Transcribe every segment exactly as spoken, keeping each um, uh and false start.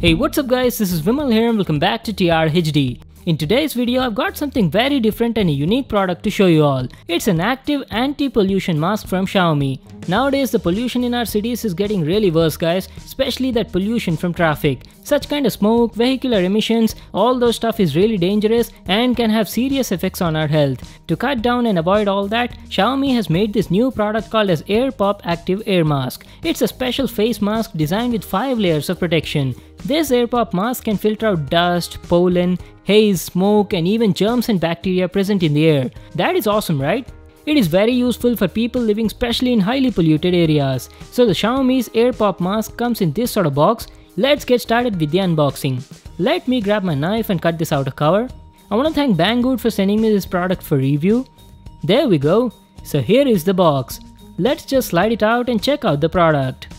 Hey, what's up guys, this is Vimal here and welcome back to T R H D. In today's video, I've got something very different and a unique product to show you all. It's an active anti-pollution mask from Xiaomi. Nowadays, the pollution in our cities is getting really worse guys, especially that pollution from traffic. Such kind of smoke, vehicular emissions, all those stuff is really dangerous and can have serious effects on our health. To cut down and avoid all that, Xiaomi has made this new product called as AirPop Active Air Mask. It's a special face mask designed with five layers of protection. This AirPop mask can filter out dust, pollen, haze, smoke and even germs and bacteria present in the air. That is awesome, right? It is very useful for people living especially in highly polluted areas. So the Xiaomi's AirPop mask comes in this sort of box. Let's get started with the unboxing. Let me grab my knife and cut this outer cover. I want to thank Banggood for sending me this product for review. There we go. So here is the box. Let's just slide it out and check out the product.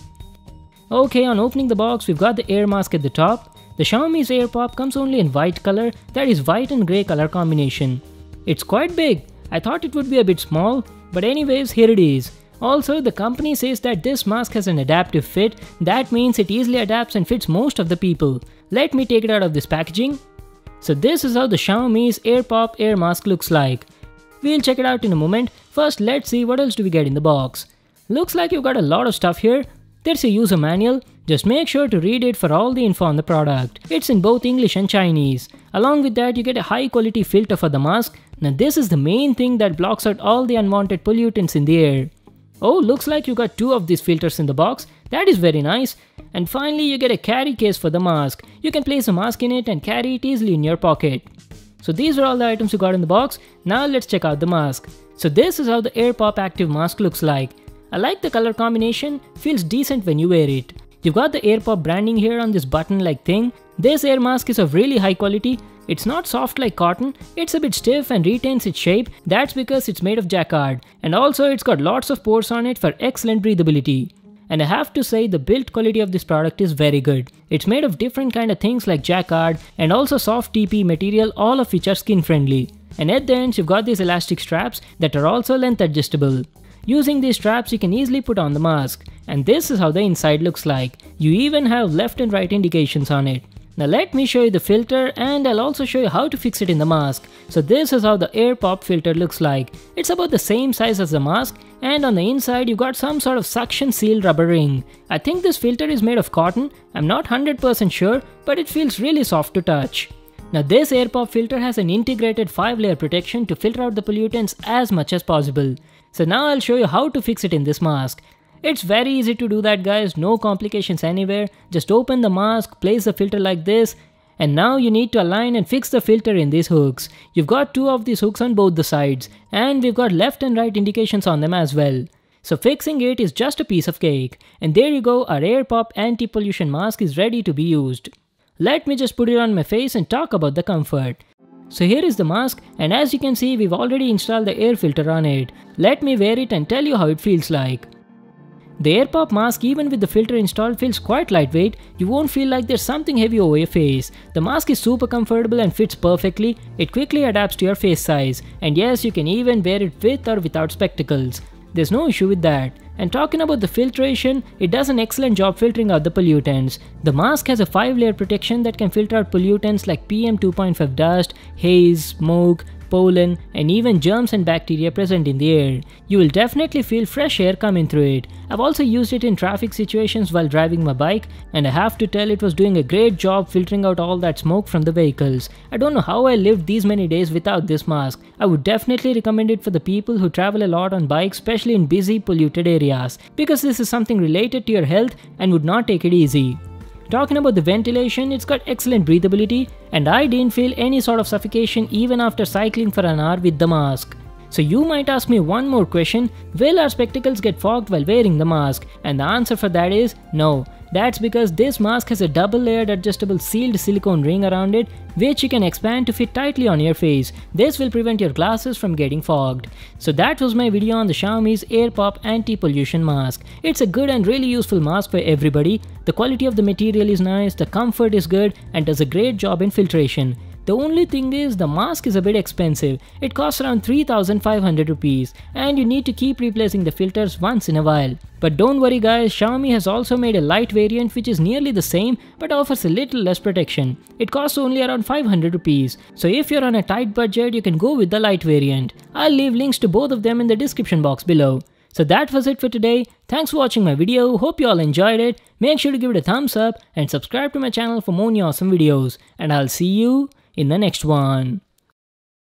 Okay, on opening the box, we've got the air mask at the top. The Xiaomi's AirPop comes only in white color, that is white and grey color combination. It's quite big. I thought it would be a bit small, but anyways, here it is. Also, the company says that this mask has an adaptive fit, that means it easily adapts and fits most of the people. Let me take it out of this packaging. So this is how the Xiaomi's AirPop air mask looks like. We'll check it out in a moment. First, let's see what else do we get in the box. Looks like you've got a lot of stuff here. There's a user manual. Just make sure to read it for all the info on the product. It's in both English and Chinese. Along with that, you get a high quality filter for the mask. Now this is the main thing that blocks out all the unwanted pollutants in the air. Oh, looks like you got two of these filters in the box. That is very nice. And finally, you get a carry case for the mask. You can place a mask in it and carry it easily in your pocket. So these are all the items you got in the box. Now let's check out the mask. So this is how the AirPop Active mask looks like. I like the color combination, feels decent when you wear it. You've got the AirPop branding here on this button-like thing. This air mask is of really high quality. It's not soft like cotton, it's a bit stiff and retains its shape. That's because it's made of jacquard. And also it's got lots of pores on it for excellent breathability. And I have to say the build quality of this product is very good. It's made of different kind of things like jacquard and also soft T P material, all of which are skin friendly. And at the ends you've got these elastic straps that are also length adjustable. Using these straps, you can easily put on the mask. And this is how the inside looks like. You even have left and right indications on it. Now let me show you the filter and I'll also show you how to fix it in the mask. So this is how the AirPop filter looks like. It's about the same size as the mask and on the inside you've got some sort of suction seal rubber ring. I think this filter is made of cotton. I'm not one hundred percent sure, but it feels really soft to touch. Now this AirPop filter has an integrated five layer protection to filter out the pollutants as much as possible. So now I'll show you how to fix it in this mask. It's very easy to do that guys, no complications anywhere. Just open the mask, place the filter like this, and now you need to align and fix the filter in these hooks. You've got two of these hooks on both the sides, and we've got left and right indications on them as well. So fixing it is just a piece of cake. And there you go, our AirPop anti-pollution mask is ready to be used. Let me just put it on my face and talk about the comfort. So here is the mask, and as you can see we've already installed the air filter on it. Let me wear it and tell you how it feels like. The AirPop mask, even with the filter installed, feels quite lightweight. You won't feel like there's something heavy over your face. The mask is super comfortable and fits perfectly. It quickly adapts to your face size. And yes, you can even wear it with or without spectacles. There's no issue with that. And talking about the filtration, it does an excellent job filtering out the pollutants. The mask has a five layer protection that can filter out pollutants like P M two point five dust, haze, smoke, pollen, and even germs and bacteria present in the air. You will definitely feel fresh air coming through it. I've also used it in traffic situations while driving my bike, and I have to tell it was doing a great job filtering out all that smoke from the vehicles. I don't know how I lived these many days without this mask. I would definitely recommend it for the people who travel a lot on bikes, especially in busy, polluted areas, because this is something related to your health and would not take it easy. Talking about the ventilation, it's got excellent breathability, and I didn't feel any sort of suffocation even after cycling for an hour with the mask. So you might ask me one more question, will our spectacles get fogged while wearing the mask? And the answer for that is no. That's because this mask has a double layered adjustable sealed silicone ring around it, which you can expand to fit tightly on your face. This will prevent your glasses from getting fogged. So that was my video on the Xiaomi's AirPop anti-pollution mask. It's a good and really useful mask for everybody. The quality of the material is nice, the comfort is good, and does a great job in filtration. The only thing is the mask is a bit expensive. It costs around three thousand five hundred rupees and you need to keep replacing the filters once in a while. But don't worry guys, Xiaomi has also made a light variant which is nearly the same but offers a little less protection. It costs only around five hundred rupees. So if you're on a tight budget, you can go with the light variant. I'll leave links to both of them in the description box below. So that was it for today. Thanks for watching my video. Hope you all enjoyed it. Make sure to give it a thumbs up and subscribe to my channel for more new awesome videos. And I'll see you in the next one.